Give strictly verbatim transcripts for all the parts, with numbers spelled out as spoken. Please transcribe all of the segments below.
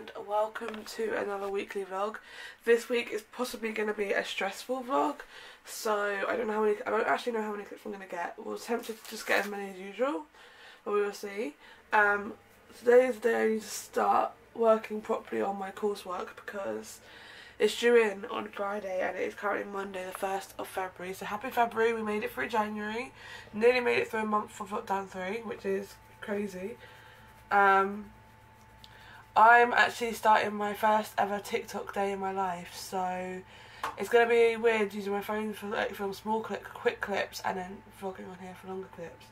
and welcome to another weekly vlog. This week is possibly going to be a stressful vlog, so I don't know how many, I don't actually know how many clips I'm going to get. We'll attempt to just get as many as usual, but we will see. Um, today is the day I need to start working properly on my coursework because it's due in on Friday and it is currently Monday the first of February. So happy February, we made it through January, nearly made it through a month of lockdown three, which is crazy. Um, I'm actually starting my first ever TikTok day in my life, so it's going to be weird using my phone for like film small clip, quick clips and then vlogging on here for longer clips.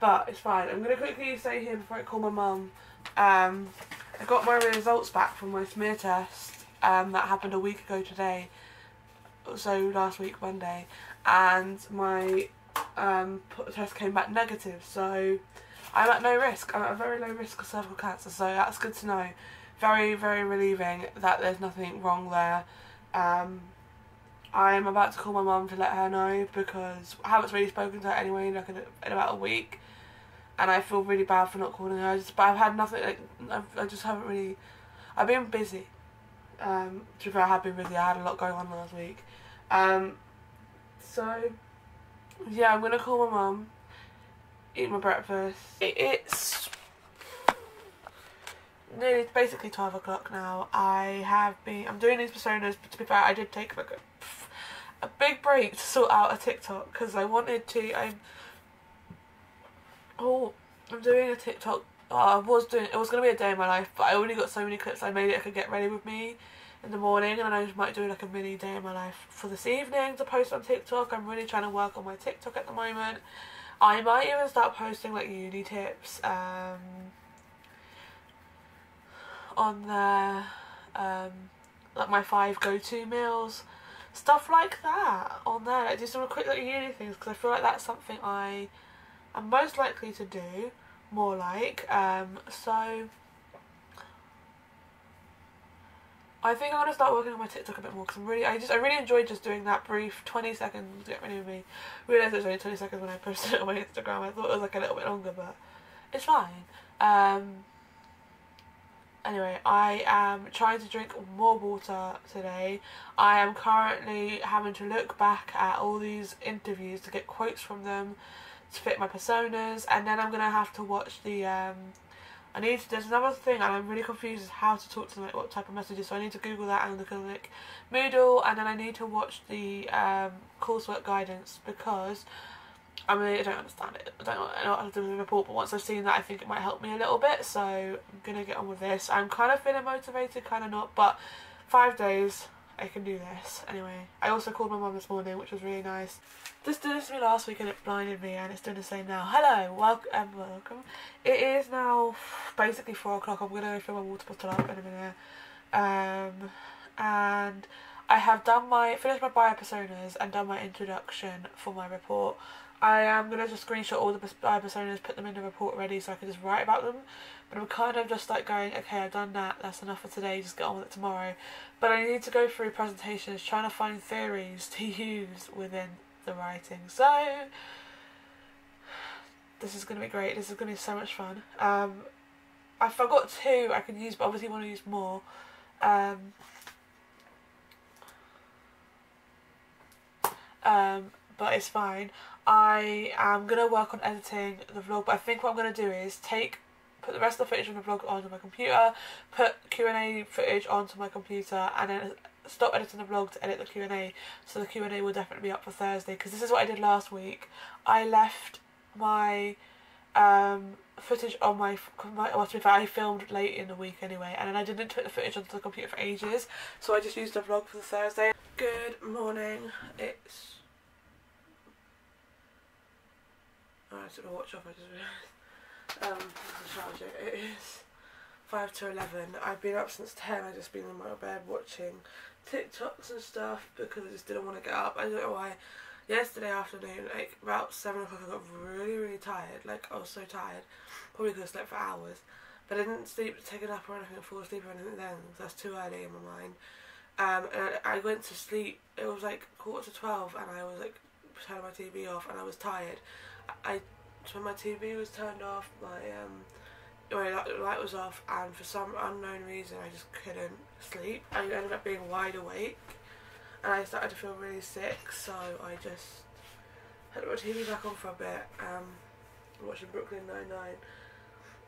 But it's fine. I'm going to quickly say here before I call my mum, um, I got my results back from my smear test. Um, that happened a week ago today, so last week Monday, and my um, test came back negative, so I'm at no risk. I'm at a very low risk of cervical cancer, so that's good to know. Very, very relieving that there's nothing wrong there. Um, I'm about to call my mum to let her know because I haven't really spoken to her anyway, like in, in about a week, and I feel really bad for not calling her. I just, but I've had nothing, like, I've, I just haven't really, I've been busy. Um, to be fair, I have been busy. I had a lot going on last week. Um, so, yeah, I'm going to call my mum, eat my breakfast. It, it's nearly, basically twelve o'clock now. I have been, I'm doing these personas, but to be fair, I did take like a, a big break to sort out a TikTok because I wanted to, I'm, oh, I'm doing a TikTok. Oh, I was doing, it was going to be a day in my life, but I only got so many clips I made it I could get ready with me in the morning, and I might do like a mini day in my life for this evening to post on TikTok. I'm really trying to work on my TikTok at the moment. I might even start posting like uni tips um, on there, um, like my five go-to meals, stuff like that on there. Like, do some quick like uni things because I feel like that's something I am most likely to do. More like, um, so I think I'm gonna start working on my TikTok a bit more because I'm really, I just, I really enjoyed just doing that brief twenty seconds, get rid of me. I realised it was only twenty seconds when I posted it on my Instagram. I thought it was like a little bit longer, but it's fine. Um, anyway, I am trying to drink more water today. I am currently having to look back at all these interviews to get quotes from them to fit my personas, and then I'm gonna have to watch the um I need to, there's another thing and I'm really confused as how to talk to them, like what type of messages, so I need to Google that and look at like Moodle, and then I need to watch the um coursework guidance because I mean I don't understand it. I don't know, I don't know how to do the report, but once I've seen that I think it might help me a little bit, so I'm gonna get on with this. I'm kind of feeling motivated, kind of not, but five days I can do this. Anyway, I also called my mum this morning, which was really nice. This did this to me last week and it blinded me, and it's doing the same now. Hello, welcome, welcome. It is now basically four o'clock. I'm gonna go fill my water bottle up in a minute. Um, and I have done my finished my bio personas and done my introduction for my report. I am gonna just screenshot all the bio personas, put them in the report already, so I can just write about them. But I'm kind of just like going, okay, I've done that. That's enough for today. Just get on with it tomorrow. But I need to go through presentations, trying to find theories to use within the writing. So this is going to be great. This is going to be so much fun. Um, I've got two I could use, but obviously want to use more. Um, um, but it's fine. I am going to work on editing the vlog, but I think what I'm going to do is take put the rest of the footage from the vlog onto my computer, put Q and A footage onto my computer, and then stop editing the vlog to edit the Q and A. So the Q and A will definitely be up for Thursday, because this is what I did last week. I left my um, footage on my, my well, to be fair, I filmed late in the week anyway, and then I didn't put the footage onto the computer for ages, so I just used the vlog for the Thursday. Good morning. It's... Oh, I took my watch off, I just realised. Um, it is five to eleven. I've been up since ten. I've just been in my bed watching TikToks and stuff because I just didn't want to get up. I don't know why. Yesterday afternoon, like about seven o'clock, I got really, really tired. Like, I was so tired. Probably could have slept for hours. But I didn't sleep, take it up or anything, fall asleep or anything then. That's too early in my mind. Um, and I, I went to sleep. It was like quarter to twelve, and I was like turning my T V off, and I was tired. I... So my T V was turned off, my um, Anyway, that, the light was off, and for some unknown reason I just couldn't sleep. I ended up being wide awake and I started to feel really sick, so I just had my T V back on for a bit. Um, watching Brooklyn Nine Nine.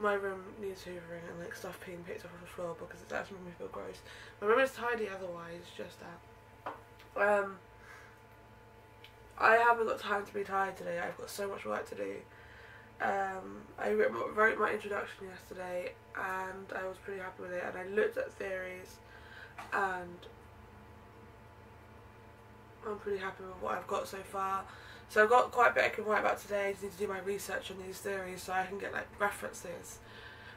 My room needs hoovering and like stuff being picked up off the floor because it's actually made me feel gross. My room is tidy otherwise, just that. Um, I haven't got time to be tired today. I've got so much work to do. Um, I wrote my introduction yesterday and I was pretty happy with it, and I looked at theories and I'm pretty happy with what I've got so far. So I've got quite a bit I can write about today. I just need to do my research on these theories so I can get like references,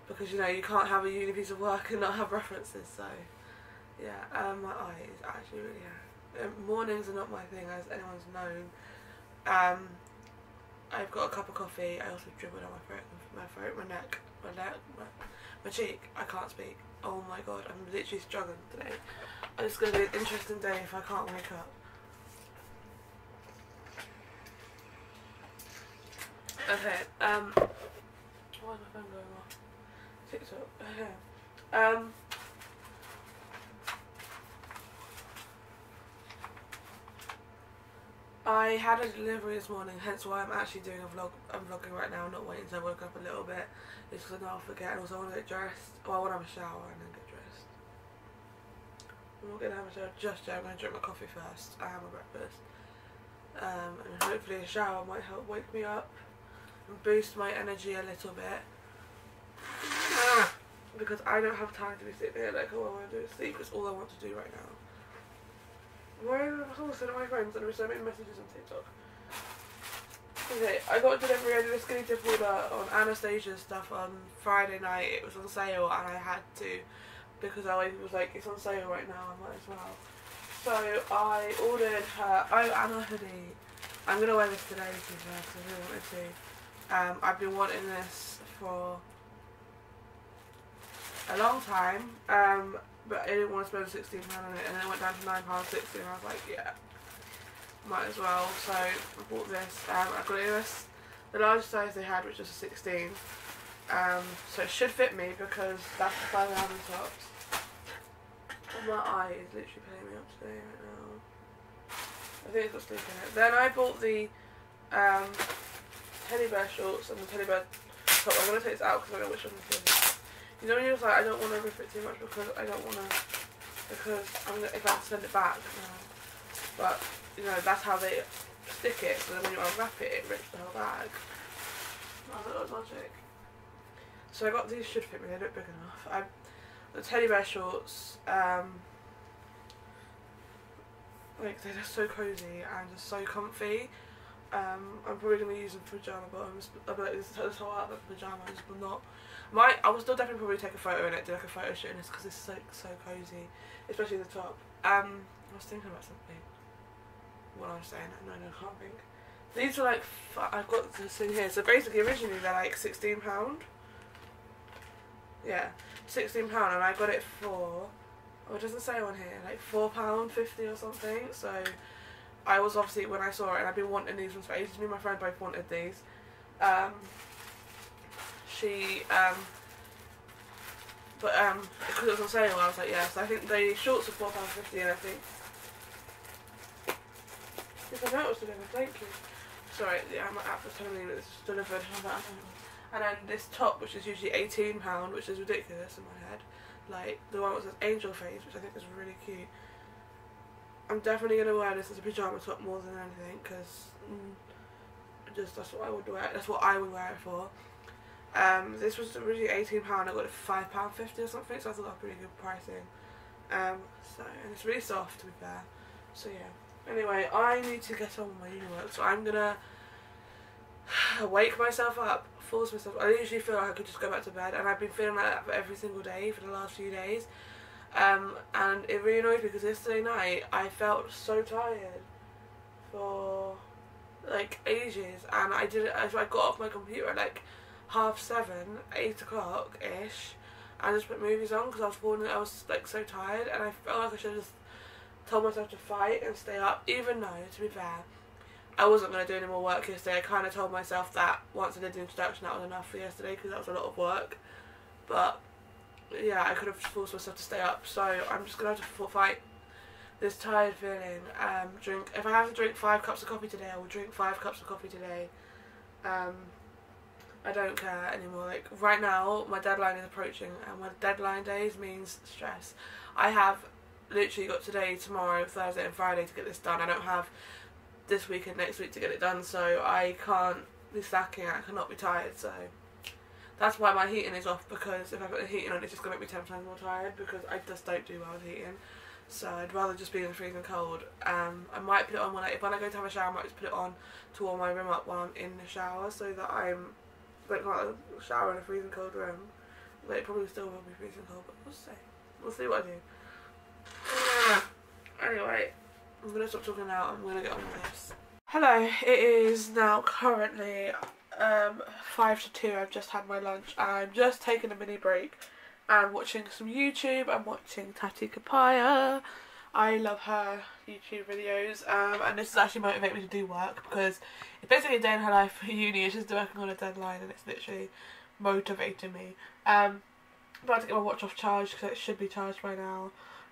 because you know you can't have a uni piece of work and not have references. So yeah, um, my eye is actually really hard. Um, mornings are not my thing, as anyone's known. Um, I've got a cup of coffee. I also dribbled on my throat, my throat, my neck, my neck, my, my cheek. I can't speak. Oh my god, I'm literally struggling today. It's going to be an interesting day if I can't wake up. Okay, um, why is my phone going off? TikTok, okay. Um, I had a delivery this morning, hence why I'm actually doing a vlog. I'm vlogging right now, not waiting until I wake up a little bit. It's because I know I'll forget, and also I want to get dressed. Well, I want to have a shower and then get dressed. I'm not going to have a shower just yet. I'm going to drink my coffee first. I have my breakfast. Um, and hopefully a shower might help wake me up and boost my energy a little bit, ah, because I don't have time to be sitting here like, oh, I want to do is sleep. It's all I want to do right now. Why are all of my friends and there are so many messages on TikTok? Okay, I got a delivery. I did a skinny dip order on Anastasia's stuff on Friday night. It was on sale and I had to, because I always was like, it's on sale right now, I might as well. So I ordered her Oh Anna hoodie. I'm going to wear this today because I really wanted to. Um, I've been wanting this for a long time, um, but I didn't want to spend sixteen pounds on it, and then it went down to nine pounds sixty and I was like, yeah, might as well. So I bought this. Um, I got it in this, the largest size they had, which was a sixteen. Um, so it should fit me because that's the size I have in tops. My eye is literally paying me up today right now. I think it's got sleep in it. Then I bought the um, teddy bear shorts and the teddy bear top. I'm going to take this out because I don't know which one this is. You know when you're just like, I don't want to rip it too much because I don't want to, because I'm gonna, if I have to send it back. No. But, you know, that's how they stick it. So then when you unwrap it, it rips the whole bag. I was like, that was logic. So I got these, should fit me. They look big enough. I The teddy bear shorts, um, like they're just so cozy and just so comfy. Um, I'm probably gonna use them for pajama bottoms. I'll be like, this whole outfit for pajamas, but not my. I will still definitely probably take a photo in it, do like a photo shoot in this, because it's so so cozy, especially the top. Um, I was thinking about something. What I was saying, no, no, I can't think. These were like, I've got this in here. So basically, originally they're like sixteen pound. Yeah, sixteen pounds, and I got it for, oh, it doesn't say on here, like four pounds fifty or something. So I was obviously, when I saw it, and I've been wanting these ones for ages. Me and my friend both wanted these. Um, she, um, but um, because it was on sale, I was like, yeah, so I think the shorts were four pounds fifty, and I think, if I know it was delivered, thank you. Sorry, yeah, my app was telling me that it's delivered. And then this top, which is usually eighteen pounds, which is ridiculous in my head. Like, the one that says angel face, which I think is really cute. I'm definitely going to wear this as a pyjama top more than anything, because mm, just that's what I would wear. That's what I would wear it for. Um, this was originally eighteen pounds. I got it for five pounds fifty or something, so I thought that was pretty good pricing. Um, so, and it's really soft, to be fair. So, yeah. Anyway, I need to get on with my uni work, so I'm going to wake myself up, force myself. I usually feel like I could just go back to bed, and I've been feeling like that for every single day for the last few days, um, and it really annoyed me because yesterday night I felt so tired for like ages, and I didn't. So I got off my computer at like half seven, eight o'clock ish, and just put movies on because I was falling. I was like so tired, and I felt like I should have just told myself to fight and stay up, even though, to be fair, I wasn't going to do any more work yesterday. I kind of told myself that once I did the introduction, that was enough for yesterday because that was a lot of work. But yeah, I could have forced myself to stay up, so I'm just gonna have to fight this tired feeling. Um, drink if I have to drink five cups of coffee today, I will drink five cups of coffee today. Um, I don't care anymore. Like right now, my deadline is approaching, and my deadline days means stress. I have literally got today, tomorrow, Thursday, and Friday to get this done. I don't have this week and next week to get it done, so I can't be slacking. I cannot be tired, so. That's why my heating is off, because if I put the heating on, it's just going to make me ten times more tired, because I just don't do well with heating. So I'd rather just be in the freezing cold. Um, I might put it on when I, if I go to have a shower, I might just put it on to warm my room up while I'm in the shower, so that I'm like not a shower in a freezing cold room. Like, it probably still will be freezing cold, but we'll see. We'll see what I do. Anyway, I'm going to stop talking now. I'm going to get on with this. Hello, it is now currently um five to two. I've just had my lunch. I'm just taking a mini break and watching some YouTube. I'm watching Tati Kapaya. I love her YouTube videos, um and this has actually motivated me to do work, because it's basically a day in her life for uni. It's just working on a deadline, and it's literally motivating me. um I'm about to get my watch off charged, because it should be charged by now.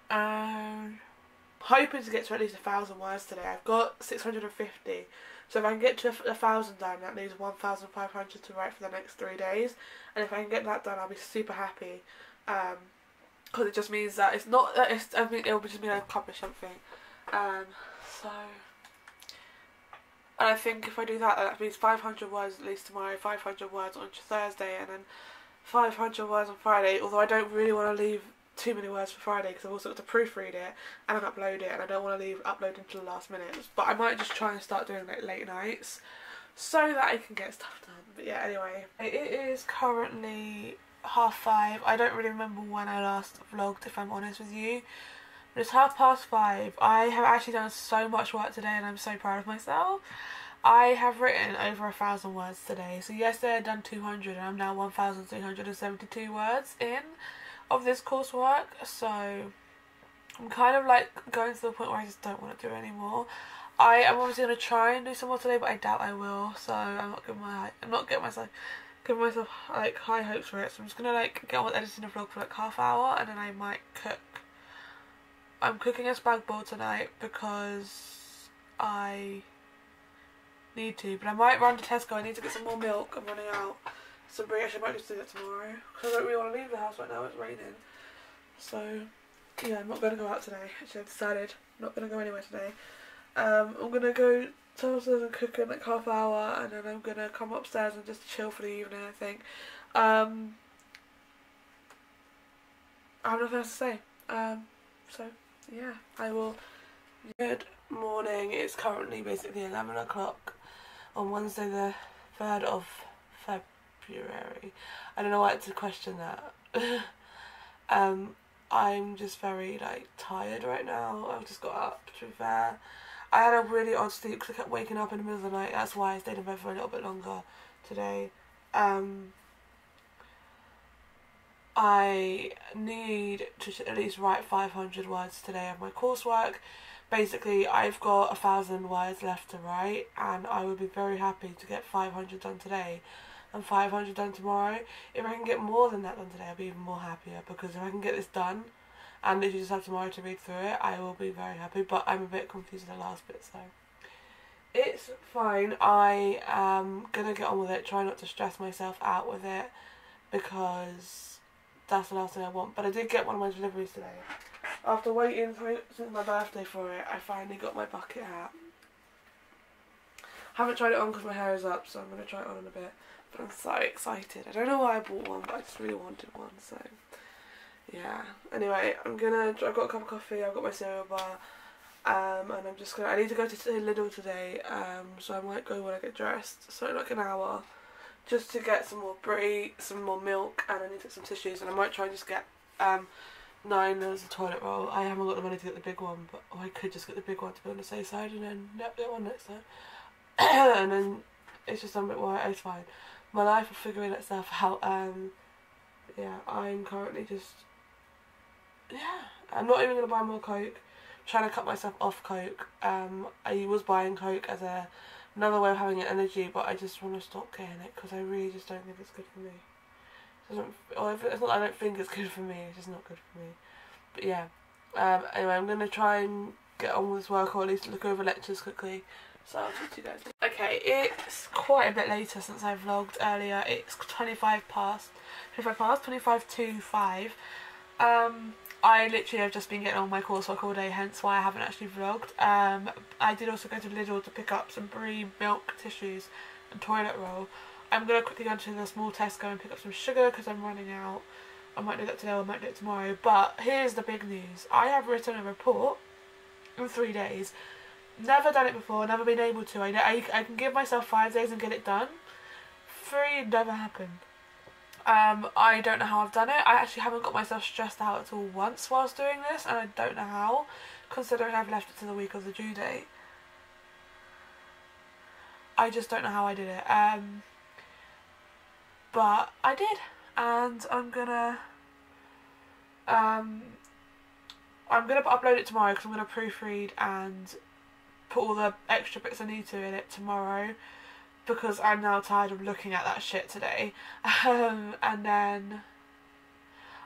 um Hoping to get to at least a thousand words today. I've got six hundred and fifty, so if I can get to a thousand done, that leaves one thousand five hundred to write for the next three days, and if I can get that done, I'll be super happy, um because it just means that it's not that it's, I mean, it'll just mean I accomplished something. Um so, and I think if I do that, that means five hundred words at least tomorrow, five hundred words on Thursday, and then five hundred words on Friday, although I don't really want to leave too many words for Friday, because I've also got to proofread it and then upload it, and I don't want to leave uploading until the last minute. But I might just try and start doing like late nights, so that I can get stuff done. But yeah, anyway, it is currently half five. I don't really remember when I last vlogged, if I'm honest with you, but it's half past five. I have actually done so much work today, and I'm so proud of myself. I have written over a thousand words today. So yesterday I done two hundred, and I'm now one thousand three hundred and seventy-two words in of this coursework, so I'm kind of like going to the point where I just don't want to do it anymore. I am obviously going to try and do some more today, but I doubt I will, so I'm not giving my I'm not getting myself giving myself like high hopes for it. So I'm just gonna like get on with editing a vlog for like half hour, and then I might cook. I'm cooking a spag bowl tonight because I need to, but I might run to Tesco. I need to get some more milk. I'm running out. So I actually might just do that tomorrow, because I don't really want to leave the house right now, it's raining. So yeah, I'm not going to go out today. Actually, I've decided I'm not going to go anywhere today. Um, I'm going to go downstairs and cook in like half hour, and then I'm going to come upstairs and just chill for the evening, I think. Um, I have nothing else to say. Um, so yeah, I will. Good morning. It's currently basically eleven o'clock on Wednesday the third of February. I don't know why I had to question that. um, I'm just very like tired right now. I've just got up, to be fair. I had a really odd sleep because I kept waking up in the middle of the night. That's why I stayed in bed for a little bit longer today. Um, I need to at least write five hundred words today of my coursework. Basically, I've got a thousand words left to write, and I would be very happy to get five hundred done today and five hundred done tomorrow. If I can get more than that done today, I'll be even more happier, because if I can get this done and literally just have tomorrow to read through it, I will be very happy. But I'm a bit confused in the last bit, so it's fine. I am gonna get on with it, try not to stress myself out with it, because that's the last thing I want. But I did get one of my deliveries today. After waiting for, since my birthday for it, I finally got my bucket hat. I haven't tried it on because my hair is up, so I'm going to try it on in a bit. But I'm so excited. I don't know why I bought one, but I just really wanted one, so yeah. Anyway, I'm going to, I've got a cup of coffee, I've got my cereal bar, um, and I'm just going to, I need to go to Lidl today, um, so I might go when I get dressed, so like an hour, just to get some more brie, some more milk, and I need to get some tissues, and I might try and just get um, nine loads of toilet roll. I haven't got the money to get the big one, but oh, I could just get the big one to be on the safe side, and then get that one next time. And then it's just I'm a bit worried. It's fine. My life will figure itself out. Um, yeah, I'm currently just yeah. I'm not even gonna buy more Coke. I'm trying to cut myself off Coke. Um, I was buying Coke as a another way of having an energy, but I just want to stop getting it because I really just don't think it's good for me. I don't, or if, it's not, I don't think it's good for me, it's just not good for me. But yeah, um, anyway, I'm going to try and get on with this work, or at least look over lectures quickly. So I'll talk to you guys later. Okay, it's quite a bit later since I vlogged earlier. It's twenty-five past, twenty-five past, twenty-five to five. Um, I literally have just been getting on my coursework all day, hence why I haven't actually vlogged. Um, I did also go to Lidl to pick up some Brie milk tissues and toilet roll. I'm going to quickly go to the small Tesco and pick up some sugar because I'm running out. I might do that today or I might do it tomorrow. But here's the big news. I have written a report in three days. Never done it before, never been able to. I, I, I can give myself five days and get it done. Three never happened. Um, I don't know how I've done it. I actually haven't got myself stressed out at all once whilst doing this, and I don't know how, considering I've left it to the week of the due date. I just don't know how I did it. Um, but I did, and I'm gonna... Um, I'm gonna upload it tomorrow because I'm gonna proofread and put all the extra bits I need to in it tomorrow, because I'm now tired of looking at that shit today. Um, and then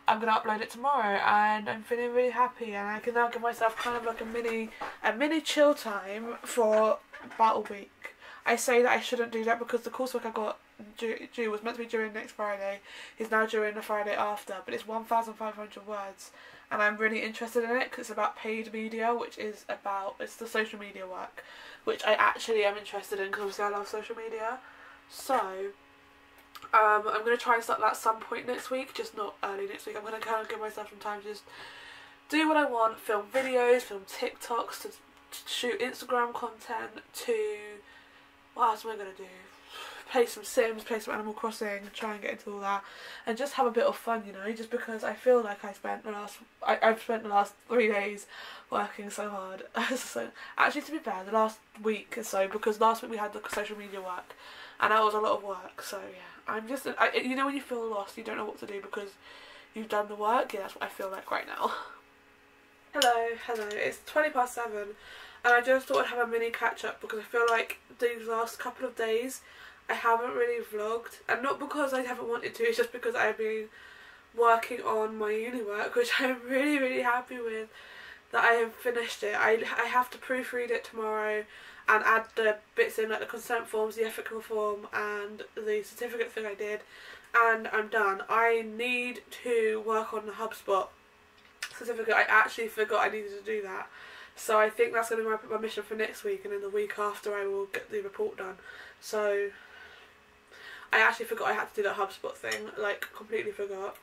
I'm gonna upload it tomorrow, and I'm feeling really happy, and I can now give myself kind of like a mini a mini chill time for about a week. I say that I shouldn't do that because the coursework I got due, due was meant to be due in next Friday, is now due in the Friday after, but it's one thousand five hundred words. And I'm really interested in it because it's about paid media, which is about, it's the social media work, which I actually am interested in because obviously I love social media. So, um, I'm going to try and start that at some point next week, just not early next week. I'm going to kind of give myself some time to just do what I want, film videos, film TikToks, to shoot Instagram content, to, what else am I going to do? Play some Sims, play some Animal Crossing, try and get into all that, and just have a bit of fun, you know, just because I feel like I spent the last, I, I've spent the last three days working so hard. So actually, to be fair, the last week or so, because last week we had the social media work, and that was a lot of work, so yeah, I'm just, I, you know when you feel lost, you don't know what to do because you've done the work, yeah, that's what I feel like right now. Hello, hello, it's twenty past seven, and I just thought I'd have a mini catch up because I feel like these last couple of days, I haven't really vlogged, and not because I haven't wanted to, it's just because I've been working on my uni work, which I'm really really happy with that I have finished it. I, I have to proofread it tomorrow and add the bits in, like the consent forms, the ethical form and the certificate thing I did, and I'm done. I need to work on the HubSpot certificate. I actually forgot I needed to do that. So I think that's going to be my, my mission for next week, and then the week after I will get the report done. So... I actually forgot I had to do that HubSpot thing, like completely forgot.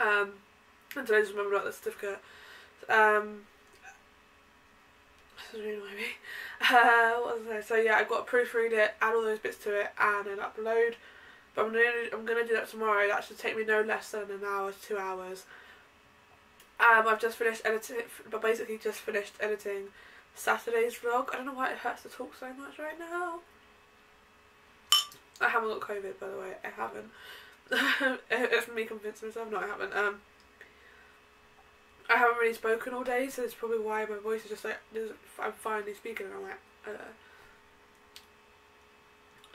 Um, until I just remembered about the certificate. Um, this is really annoying me. Uh, what was I? So yeah, I've got to proofread it, add all those bits to it, and then upload. But I'm gonna I'm gonna do that tomorrow. That should take me no less than an hour, two hours. Um, I've just finished editing, but basically just finished editing Saturday's vlog. I don't know why it hurts to talk so much right now. I haven't got COVID, by the way. I haven't. It's me convincing myself. No, I haven't. Um, I haven't really spoken all day, so it's probably why my voice is just like, I'm finally speaking and I'm like,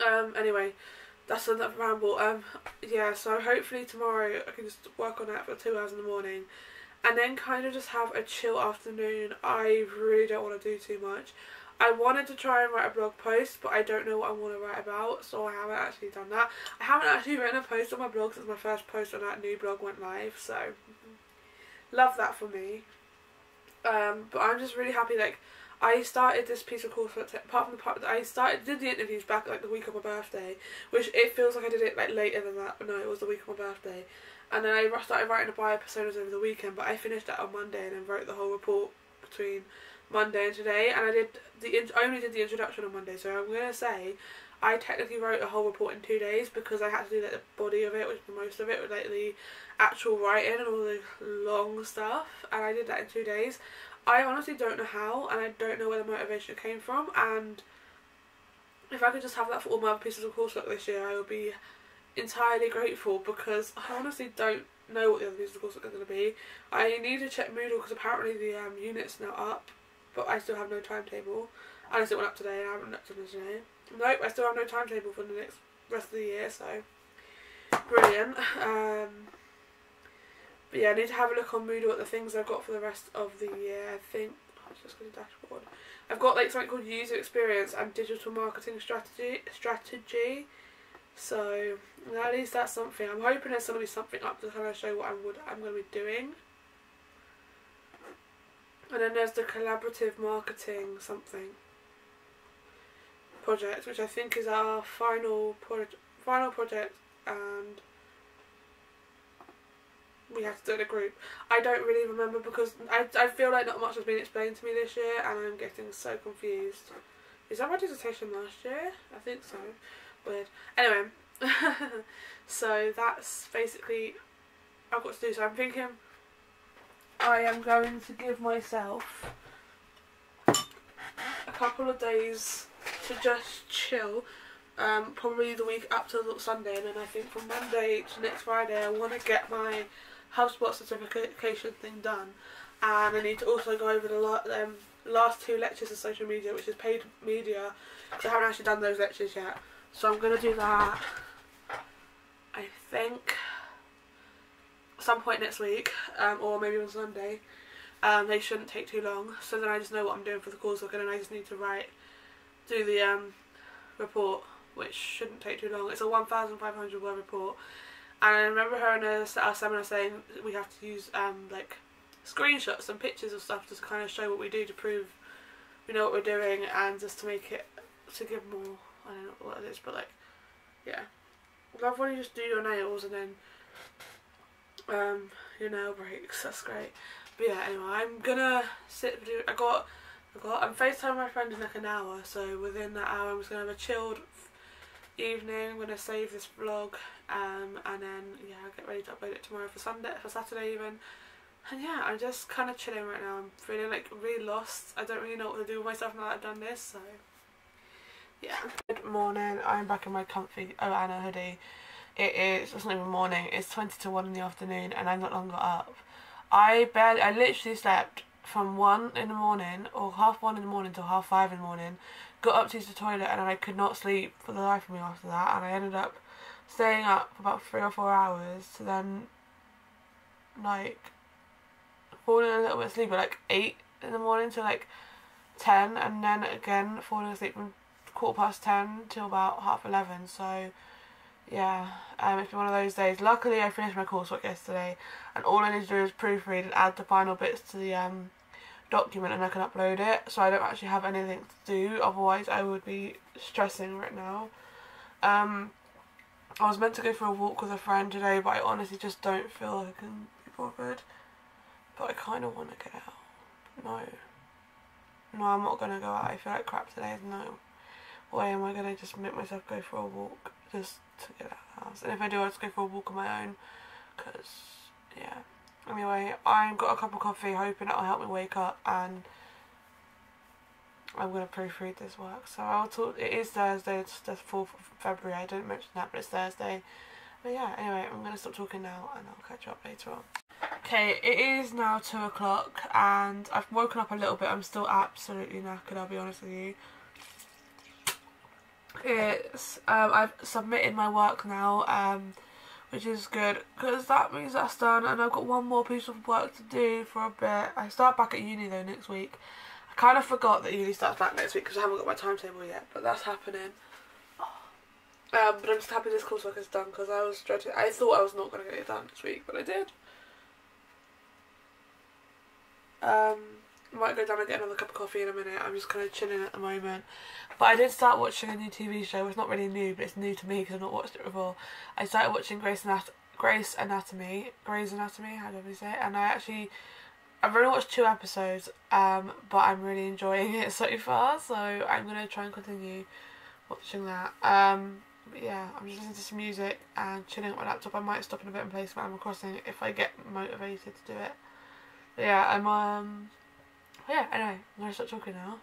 uh. Um, anyway, that's another ramble. Um, yeah, so hopefully tomorrow I can just work on that for two hours in the morning and then kind of just have a chill afternoon. I really don't want to do too much. I wanted to try and write a blog post, but I don't know what I want to write about, so I haven't actually done that. I haven't actually written a post on my blog since my first post on that new blog went live, so love that for me. Um, but I'm just really happy. Like, I started this piece of coursework, apart from the part that I started, did the interviews back like the week of my birthday, which it feels like I did it like later than that, but no, it was the week of my birthday. And then I started writing the bio personas over the weekend, but I finished that on Monday and then wrote the whole report between Monday and today, and I did the only did the introduction on Monday, so I'm gonna say I technically wrote a whole report in two days because I had to do like the body of it, which most of it was like the actual writing and all the long stuff, and I did that in two days. I honestly don't know how, and I don't know where the motivation came from, and if I could just have that for all my other pieces of coursework this year, I would be entirely grateful because I honestly don't know what the other pieces of coursework are gonna be. I need to check Moodle because apparently the um, unit's now up. But I still have no timetable. Unless it went up today and I haven't looked at it today. Nope, I still have no timetable for the next rest of the year, so brilliant. Um, but yeah, I need to have a look on Moodle at the things I've got for the rest of the year. I think I'm just going to dashboard. I've got like something called user experience and digital marketing strategy. Strategy. So at least that's something. I'm hoping there's going to be something up to kind of show what I would I'm going to be doing. And then there's the collaborative marketing something project, which I think is our final project. Final project, and we have to do it in a group. I don't really remember because I, I feel like not much has been explained to me this year, and I'm getting so confused. Is that my dissertation last year? I think so. Weird. Anyway, so that's basically I've got to do. So I'm thinking I am going to give myself a couple of days to just chill. Um, probably the week up to Sunday, and then I think from Monday to next Friday I want to get my HubSpot certification thing done, and I need to also go over the la um, last two lectures of social media, which is paid media, because I haven't actually done those lectures yet, so I'm going to do that I think some point next week, um, or maybe on Sunday. Um, they shouldn't take too long, so then I just know what I'm doing for the coursework, and then I just need to write do the um, report, which shouldn't take too long. It's a one thousand five hundred word report, and I remember her in a, our seminar saying we have to use um, like screenshots and pictures of stuff to kind of show what we do, to prove we know what we're doing, and just to make it, to give more, I don't know what it is, but like, yeah. Love when you just do your nails and then um, your nail breaks, that's great. But yeah, anyway, I'm gonna sit, I got I'm FaceTiming my friend in like an hour, so within that hour I'm just going to have a chilled evening. I'm going to save this vlog, um, and then yeah, I'll get ready to upload it tomorrow for Sunday, for Saturday even. And yeah, I'm just kind of chilling right now. I'm feeling like really lost. I don't really know what to do with myself now that I've done this, so yeah. Good morning, I'm back in my comfy Oh Anna hoodie. It is, it's not even morning, it's twenty to one in the afternoon, and I've not long got up. I barely, I literally slept from one in the morning, or half one in the morning till half five in the morning, got up to use the toilet, and I could not sleep for the life of me after that, and I ended up staying up for about three or four hours to then like falling a little bit asleep at like eight in the morning to like ten, and then again falling asleep from quarter past ten till about half eleven. So yeah, um, it's been one of those days. Luckily I finished my coursework yesterday, and all I need to do is proofread and add the final bits to the um, document, and I can upload it, so I don't actually have anything to do, otherwise I would be stressing right now. Um, I was meant to go for a walk with a friend today, but I honestly just don't feel like I can be bothered, but I kind of want to get out. No. No, I'm not going to go out. I feel like crap today. No way am I going to just make myself go for a walk just to get out of the house, and if I do I'll just go for a walk on my own, because yeah. Anyway, I've got a cup of coffee, hoping that'll help me wake up, and I'm going to proofread this work, so I'll talk. It is Thursday, it's the fourth of February, I didn't mention that, but it's Thursday. But yeah, anyway, I'm going to stop talking now and I'll catch you up later on. Okay, it is now two o'clock, and I've woken up a little bit. I'm still absolutely knackered, I'll be honest with you. It's um, I've submitted my work now, um, which is good, because that means that's done, and I've got one more piece of work to do for a bit. I start back at uni though next week. I kind of forgot that uni starts back next week because I haven't got my timetable yet, but that's happening. Um, but I'm just happy this coursework is done, because I was dreading. I thought I was not going to get it done this week, but I did. Um. Might go down and get another cup of coffee in a minute. I'm just kind of chilling at the moment. But I did start watching a new T V show. It's not really new, but it's new to me because I've not watched it before. I started watching Grey's Anat Grey's Anatomy. Grey's Anatomy, how do I say it? And I actually, I've only watched two episodes, um, but I'm really enjoying it so far. So I'm going to try and continue watching that. Um, but yeah, I'm just listening to some music and chilling at my laptop. I might stop in a bit and play some Animal Crossing if I get motivated to do it. But yeah, I'm... um. Yeah, anyway, I'm going to stop talking now.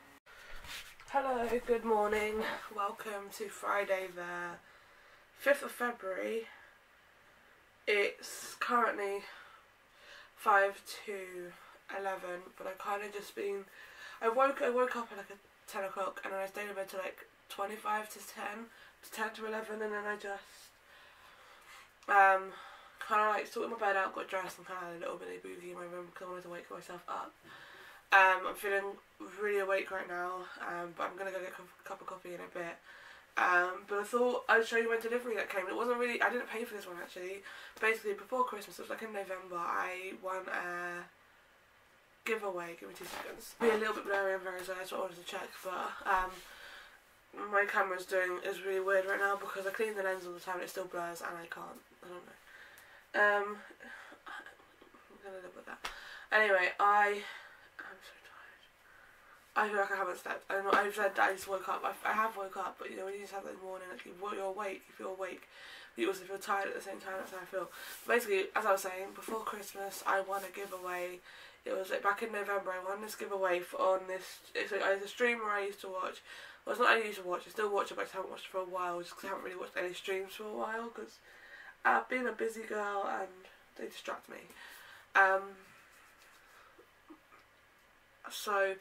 Hello, good morning. Welcome to Friday the fifth of February. It's currently five to eleven, but I kind of just been... I woke I woke up at like a ten o'clock, and then I stayed in bed till like twenty-five to ten, to ten to eleven, and then I just... um, kind of like sorted my bed out, got dressed, and kind of had a little bit of boogie in my room because I wanted to wake myself up. Um, I'm feeling really awake right now, um, but I'm going to go get a cup of coffee in a bit. Um, but I thought I'd show you my delivery that came. It wasn't really, I didn't pay for this one actually. Basically before Christmas, it was like in November, I won a giveaway. Give me two seconds. Be a little bit blurry and very sorry, that's what I wanted to check, but um, my camera's doing is really weird right now because I clean the lens all the time and it still blurs and I can't, I don't know. Um, I'm going to live with that. Anyway, I... I feel like I haven't slept. I know I've said that I just woke up. I, I have woke up, but you know when you just have that morning, like you, you're awake, you feel awake, but you also feel tired at the same time. That's how I feel. But basically, as I was saying, before Christmas, I won a giveaway. It was like back in November. I won this giveaway for, on this. It's like, it's a streamer I used to watch. Well, it's not I used to watch. I still watch it, but I just haven't watched it for a while. Just cause I haven't really watched any streams for a while because I've been a busy girl and they distract me. Um. So.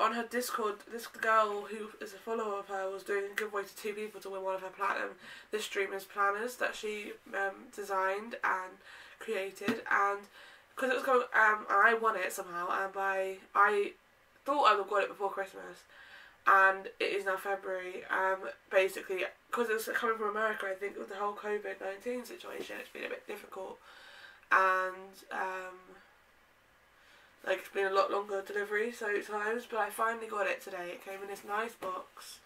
On her Discord, this girl who is a follower of her was doing a giveaway to two people to win one of her platinum. This streamer's planners that she um, designed and created, and because it was going, um, and I won it somehow. And by I thought I would have got it before Christmas, and it is now February. Um, basically, because it was coming from America, I think with the whole COVID nineteen situation, it's been a bit difficult, and um. Like, it's been a lot longer delivery so times, but I finally got it today. It came in this nice box.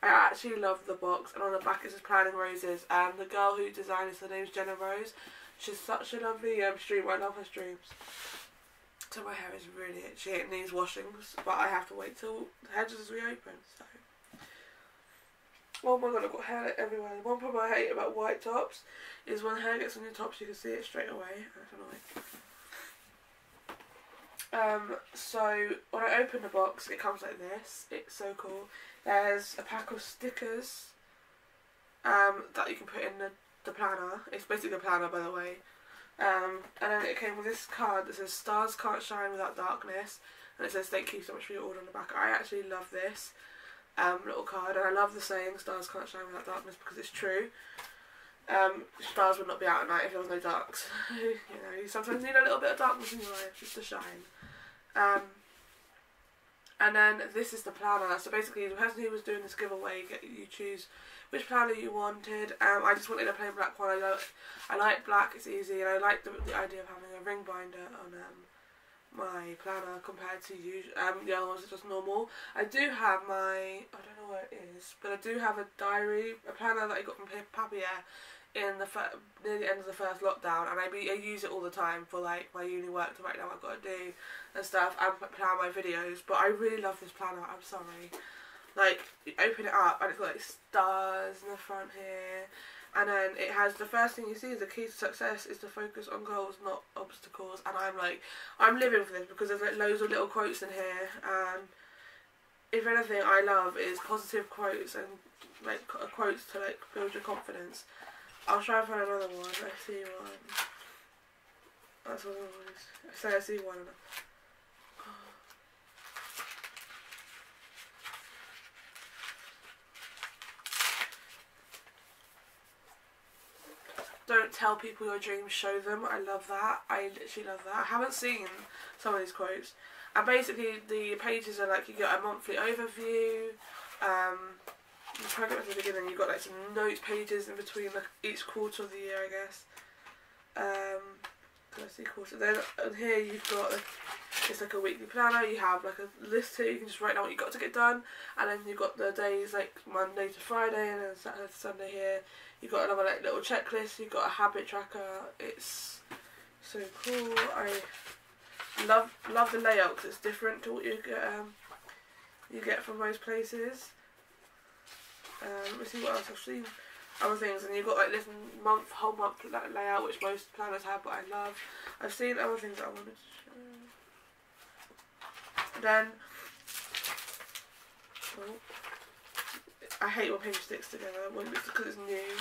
I actually love the box, and on the back it says Planning Roses, and the girl who designed this, her name's Jenna Rose. She's such a lovely um, streamer. I love her streams. So my hair is really itchy. It needs washings, but I have to wait till the hedges reopen, so. Oh my god, I've got hair everywhere. The one problem I hate about white tops is when hair gets on your tops, you can see it straight away. That's annoying. Um, so when I open the box, it comes like this. It's so cool. There's a pack of stickers um, that you can put in the, the planner. It's basically a planner, by the way. Um, and then it came with this card that says "Stars can't shine without darkness," and it says "Thank you so much for your order" on the back. I actually love this um, little card, and I love the saying "Stars can't shine without darkness" because it's true. Um, stars would not be out at night if there was no darks. You know, you sometimes need a little bit of darkness in your life just to shine. Um, and then this is the planner. So basically, the person who was doing this giveaway, you choose which planner you wanted. Um, I just wanted a plain black one. I like, I like black. It's easy, and I like the, the idea of having a ring binder on um, my planner compared to usual. Um, the other ones are just normal. I do have my, I don't know where it is, but I do have a diary, a planner that I got from Papier in the near the end of the first lockdown, and I, be, I use it all the time for like my uni work to write down what I've got to do and stuff and plan my videos. But I really love this planner. I'm sorry, like you open it up and it's got like stars in the front here, and then it has the first thing you see is the key to success is to focus on goals, not obstacles. And I'm like, I'm living for this because there's like loads of little quotes in here, and if anything I love is positive quotes and like quotes to like build your confidence. I'll try and find another one. I see one. That's what it is. I say I see one. Oh. Don't tell people your dreams, show them. I love that. I literally love that. I haven't seen some of these quotes. And basically the pages are like you get a monthly overview. Um... Program at the beginning, you've got like some notes pages in between like each quarter of the year, I guess. Um, let's see, quarter. Then and here you've got like, it's like a weekly planner. You have like a list here. You can just write down what you've got to get done, and then you've got the days like Monday to Friday, and then Saturday to Sunday here. You've got another like little checklist. You've got a habit tracker. It's so cool. I love love the layout because it's different to what you get um, you get from most places. Um, let me see what else I've seen. Other things, and you've got like this month, whole month like, layout, which most planners have, but I love. I've seen other things that I wanted to show. Then, oh, I hate when paper sticks together because it's new.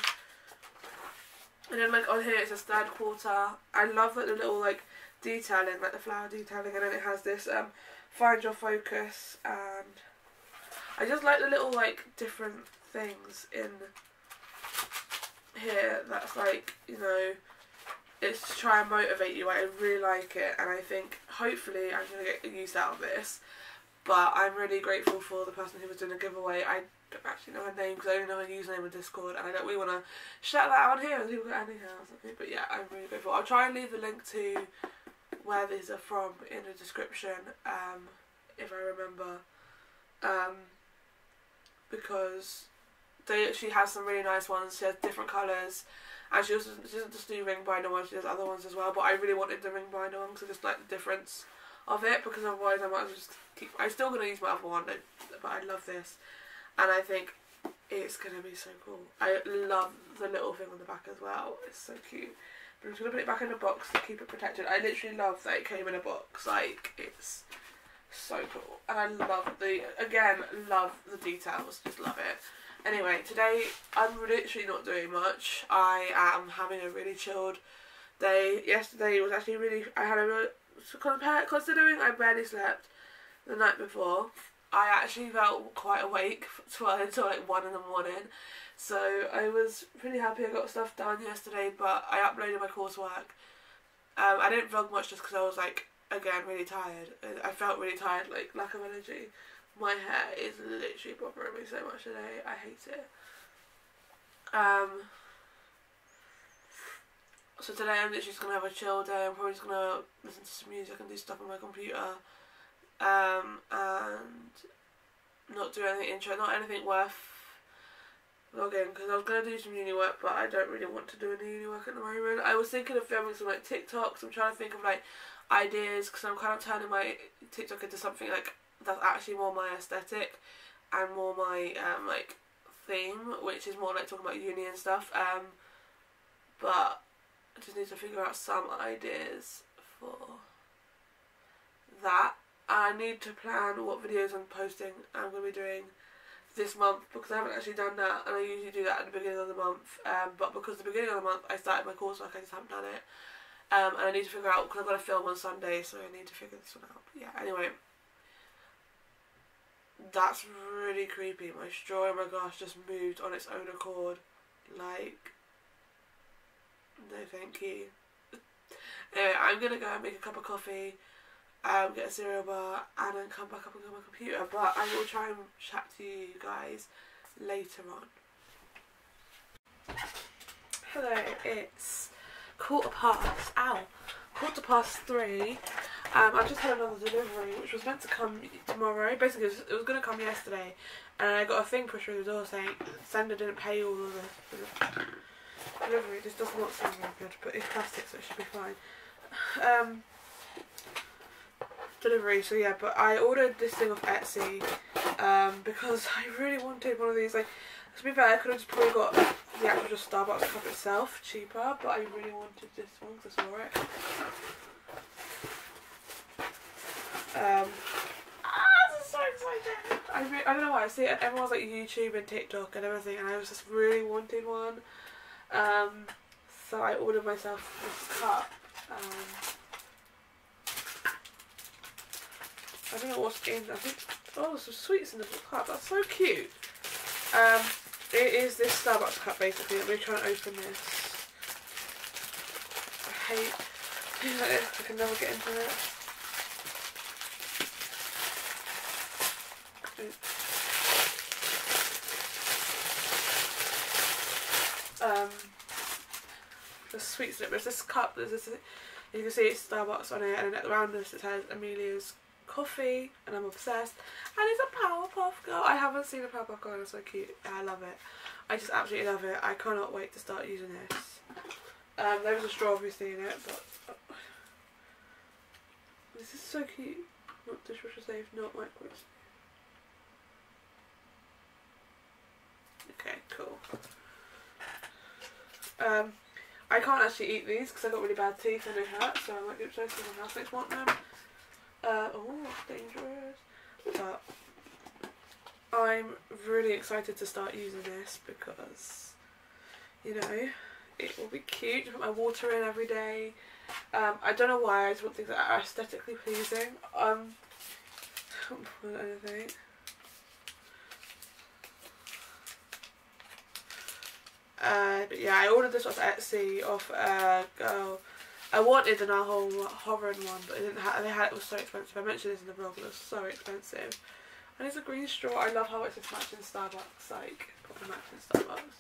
And then like on here it says third quarter. I love like the little like detailing, like the flower detailing, and then it has this um, find your focus and. I just like the little like different things in here that's like, you know, it's to try and motivate you. I really like it, and I think hopefully I'm going to get use out of this. But I'm really grateful for the person who was doing a giveaway. I don't actually know her name because I only know her username on Discord, and I don't really want to shout that out here and people get anything or something. But yeah, I'm really grateful. I'll try and leave the link to where these are from in the description, um, if I remember, um, because they she has some really nice ones. She has different colours. And she also she doesn't just do ring binder ones, she does other ones as well. But I really wanted the ring binder one because I just like the difference of it. Because otherwise I might as well just keep... I'm still going to use my other one, but I love this. And I think it's going to be so cool. I love the little thing on the back as well. It's so cute. But I'm just going to put it back in a box to keep it protected. I literally love that it came in a box. Like, it's so cool. And I love the... Again, love the details. Just love it. Anyway, today I'm literally not doing much. I am having a really chilled day. Yesterday was actually really... I had a real... Considering I barely slept the night before, I actually felt quite awake until like one in the morning. So I was pretty happy I got stuff done yesterday, but I uploaded my coursework. Um, I didn't vlog much just because I was like, again, really tired. I felt really tired, like lack of energy. My hair is literally bothering me so much today. I hate it. Um, so today I'm literally just going to have a chill day. I'm probably just going to listen to some music and do stuff on my computer. Um, and not do anything intro, not anything worth vlogging. Because I was going to do some uni work, but I don't really want to do any uni work at the moment. I was thinking of filming some like TikToks. I'm trying to think of like ideas because I'm kind of turning my TikTok into something like... that's actually more my aesthetic and more my um like theme, which is more like talking about uni and stuff, um but I just need to figure out some ideas for that. I need to plan what videos I'm posting I'm going to be doing this month, because I haven't actually done that, and I usually do that at the beginning of the month, um but because the beginning of the month I started my coursework, I just haven't done it, um and I need to figure out, because I've got to film on Sunday, so I need to figure this one out. But yeah, anyway, that's really creepy. My straw, oh my gosh, just moved on its own accord. Like, no thank you. Anyway, I'm going to go and make a cup of coffee, um, get a cereal bar, and then come back up and get my computer. But I will try and chat to you guys later on. Hello, it's quarter past, ow, quarter past three. Um, I've just had another delivery which was meant to come tomorrow. Basically, it was, was going to come yesterday, and I got a thing pushed through the door saying sender didn't pay all of the, the delivery. This does not seem very good, but it's plastic, so it should be fine. Um, delivery, so yeah, but I ordered this thing off Etsy um, because I really wanted one of these. Like, to be fair, I could have just probably got the actual just Starbucks cup itself cheaper, but I really wanted this one because I saw it. Um, ah, this is so exciting! I, re I don't know why, I see it, everyone's like YouTube and TikTok and everything, and I was just really wanted one. Um, so I ordered myself this cup. Um, I don't know what's in, I think, oh, there's some sweets in the cup, that's so cute. Um, it is this Starbucks cup basically. Let me try and open this. I hate things like this, I can never get into it. Um, the sweets in it. There's this cup. There's this. You can see it's Starbucks on it, and then around this it says Amelia's coffee, and I'm obsessed. And it's a Powerpuff Girl. I haven't seen a Powerpuff Girl. It's so cute. I love it. I just absolutely love it. I cannot wait to start using this. Um, there was a straw obviously in it, but oh, this is so cute. Not dishwasher safe. Not microwave. Okay, cool. Um, I can't actually eat these because I got really bad teeth and they hurt, so I might get obsessed with my house next want them. Uh, oh, that's dangerous. But I'm really excited to start using this because, you know, it will be cute. I put my water in every day. Um, I don't know why, I just want things that are aesthetically pleasing. Um, I don't want anything. Uh, but yeah, I ordered this off Etsy off a girl. I wanted an whole horrid one, but I didn't have. They had it was so expensive. I mentioned this in the vlog, but it was so expensive. And it's a green straw. I love how it's just matching Starbucks. Like, got a match in Starbucks.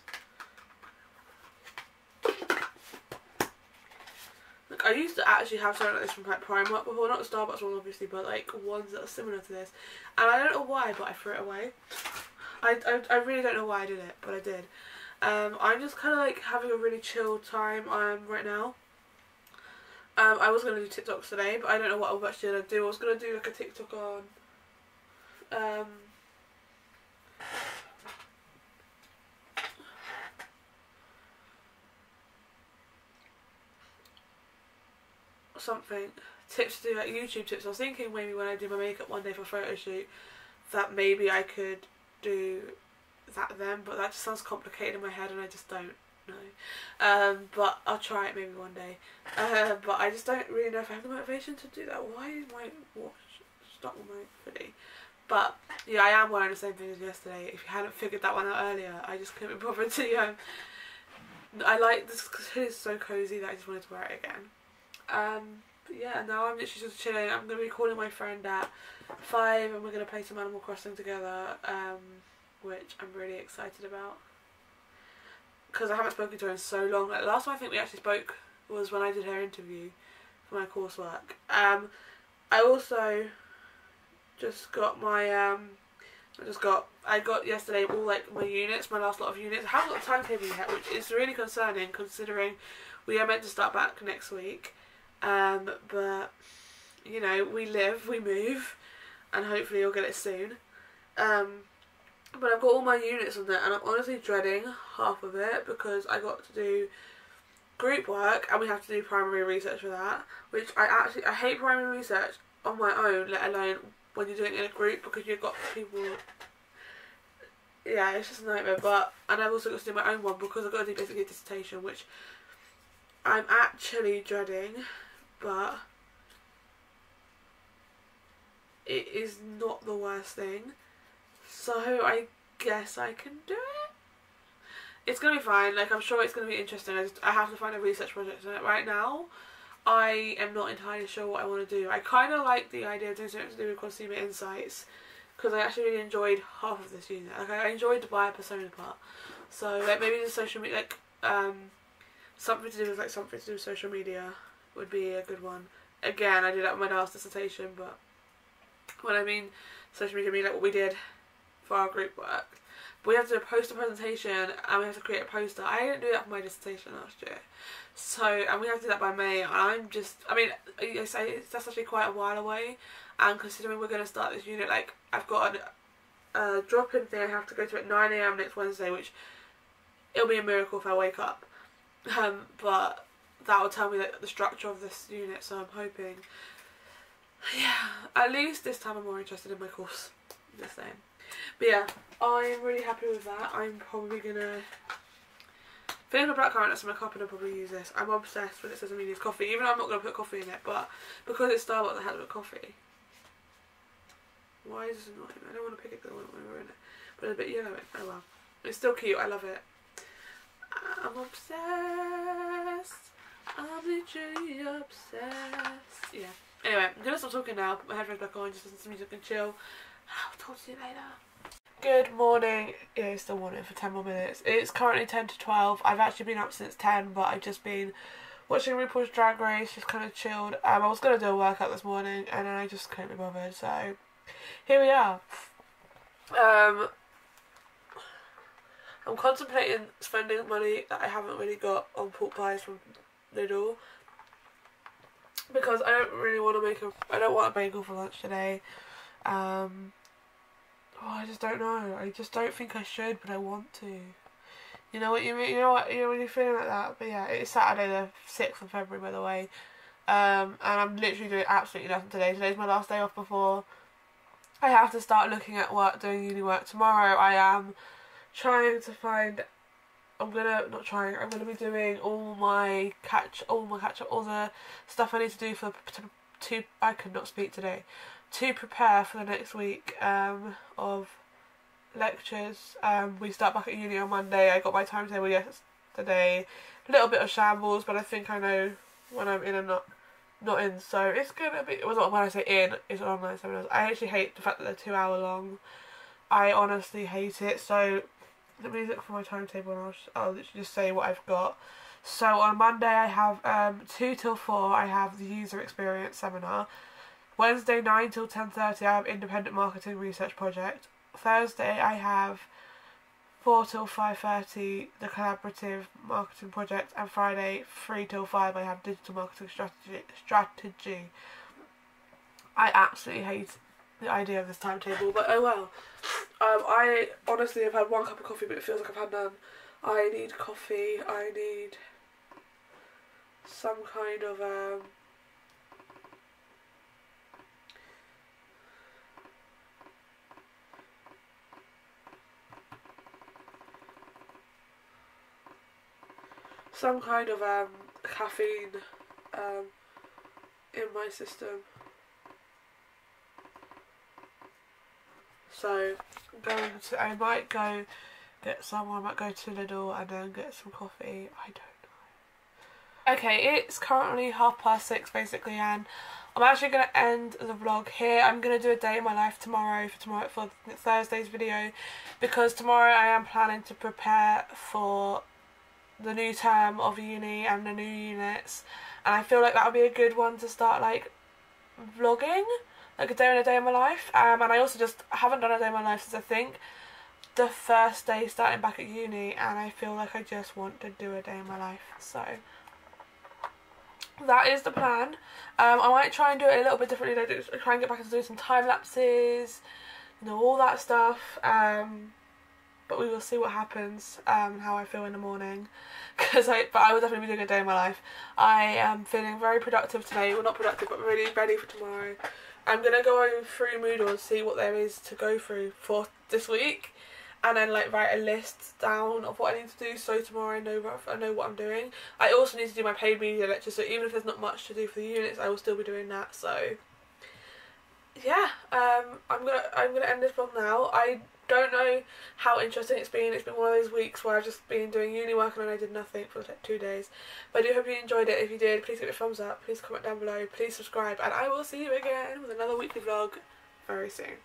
Like, I used to actually have something like this from like Primark before, not Starbucks one obviously, but like ones that are similar to this. And I don't know why, but I threw it away. I I, I really don't know why I did it, but I did. Um, I'm just kind of like having a really chill time um, right now. Um, I was going to do TikToks today, but I don't know what I'm actually going to do. I was going to do like a TikTok on um, something, tips to do, like YouTube tips. I was thinking maybe when I do my makeup one day for a photo shoot that maybe I could do that then, but that just sounds complicated in my head and I just don't know. Um, but I'll try it maybe one day. Uh, but I just don't really know if I have the motivation to do that. Why is my watch stuck on my hoodie? But yeah, I am wearing the same thing as yesterday. If you hadn't figured that one out earlier, I just couldn't be bothered to, you know. I like this because it is so cozy that I just wanted to wear it again. Um, but yeah, now I'm literally just chilling. I'm going to be calling my friend at five and we're going to play some Animal Crossing together. Um... which I'm really excited about because I haven't spoken to her in so long. Like, last time I think we actually spoke was when I did her interview for my coursework. Um, I also just got my um, I just got I got yesterday all like my units, my last lot of units. I haven't got a timetable yet, which is really concerning considering we are meant to start back next week. Um, but you know, we live, we move, and hopefully you'll get it soon. Um. But I've got all my units on there and I'm honestly dreading half of it because I got to do group work and we have to do primary research for that, which I actually, I hate primary research on my own, let alone when you're doing it in a group because you've got people, yeah, it's just a nightmare. But, and I've also got to do my own one because I've got to do basically a dissertation, which I'm actually dreading, but it is not the worst thing. So I guess I can do it. It's going to be fine. Like, I'm sure it's going to be interesting. I just I have to find a research project on it right now. I am not entirely sure what I want to do. I kind of like the idea of doing something to do with consumer insights because I actually really enjoyed half of this unit. Like, I enjoyed the buyer persona part. So like maybe the social media, like um, something to do with like something to do with social media would be a good one. Again, I did that with my last dissertation, but when I mean social media, I mean like what we did for our group work. But we have to do a poster presentation and we have to create a poster. I didn't do that for my dissertation last year. So, and we have to do that by May and I'm just, I mean, I say that's actually quite a while away, and considering we're going to start this unit, like I've got a uh, drop-in thing I have to go to at nine A M next Wednesday, which it'll be a miracle if I wake up. Um, but that will tell me like, the structure of this unit, so I'm hoping, yeah, at least this time I'm more interested in my course, the same. But yeah, I'm really happy with that. I'm probably gonna finish my blackcurrant that's in my cup and I'll probably use this. I'm obsessed with it says Amelia's coffee, even though I'm not gonna put coffee in it, but because it's Starbucks I had to put coffee. Why is this annoying? I don't want to pick it because I want to ruin it. But it's a bit yellow. Oh well. It's still cute, I love it. I'm obsessed. I'm literally obsessed. Yeah. Anyway, I'm gonna stop talking now, put my headphones back on, just listen to music and chill. I'll talk to you later. Good morning. Yeah, it's still morning for ten more minutes. It's currently ten to twelve. I've actually been up since ten, but I've just been watching RuPaul's Drag Race, just kind of chilled. Um, I was going to do a workout this morning, and then I just couldn't be bothered, so here we are. Um, I'm contemplating spending money that I haven't really got on pork pies from Lidl because I don't really want to make a... I don't want a bagel for lunch today. Um, oh, I just don't know. I just don't think I should, but I want to. You know what you mean? You know what you know when you're feeling like that. But yeah, it's Saturday the sixth of February, by the way. Um, and I'm literally doing absolutely nothing today. Today's my last day off before I have to start looking at work, doing uni work tomorrow. I am trying to find. I'm gonna not trying. I'm gonna be doing all my catch, all my catch up, all the stuff I need to do for to. to I could not speak today. to prepare for the next week um, of lectures. Um, we start back at uni on Monday. I got my timetable yes today. A little bit of shambles, but I think I know when I'm in and not not in. So it's gonna be, well, not when I say in, it's online seminars. I actually hate the fact that they're two hour long. I honestly hate it. So let me look for my timetable and I'll, sh I'll literally just say what I've got. So on Monday I have um, two till four I have the user experience seminar. Wednesday nine till ten thirty I have independent marketing research project. Thursday I have four till five thirty the collaborative marketing project, and Friday three till five I have digital marketing strategy. strategy. I absolutely hate the idea of this timetable, but oh well. Um, I honestly have had one cup of coffee, but it feels like I've had none. I need coffee, I need some kind of um, some kind of um, caffeine um, in my system. So I'm going to, I might go get some, I might go to Lidl and then get some coffee, I don't know. Okay, it's currently half past six basically, and I'm actually going to end the vlog here. I'm going to do a day in my life tomorrow for tomorrow for Thursday's video, because tomorrow I am planning to prepare for the new term of uni and the new units, and I feel like that would be a good one to start like vlogging, like a day in a day in my life. Um, and I also just haven't done a day in my life since I think the first day starting back at uni, and I feel like I just want to do a day in my life. So that is the plan. Um, I might try and do it a little bit differently. Like, try and get back and do some time lapses, you know, all that stuff. Um, But we will see what happens, um, how I feel in the morning. Cause I, but I will definitely be doing a day in my life. I am feeling very productive today. Well, not productive, but really ready for tomorrow. I'm going to go through Moodle and see what there is to go through for this week. And then like write a list down of what I need to do, so tomorrow I know what, I know what I'm doing. I also need to do my paid media lecture. So even if there's not much to do for the units, I will still be doing that. So yeah, um, I'm going to I'm going to end this vlog now. I don't know how interesting it's been. It's been one of those weeks where I've just been doing uni work and I did nothing for like two days. But I do hope you enjoyed it. If you did, please give it a thumbs up. Please comment down below. Please subscribe. And I will see you again with another weekly vlog very soon.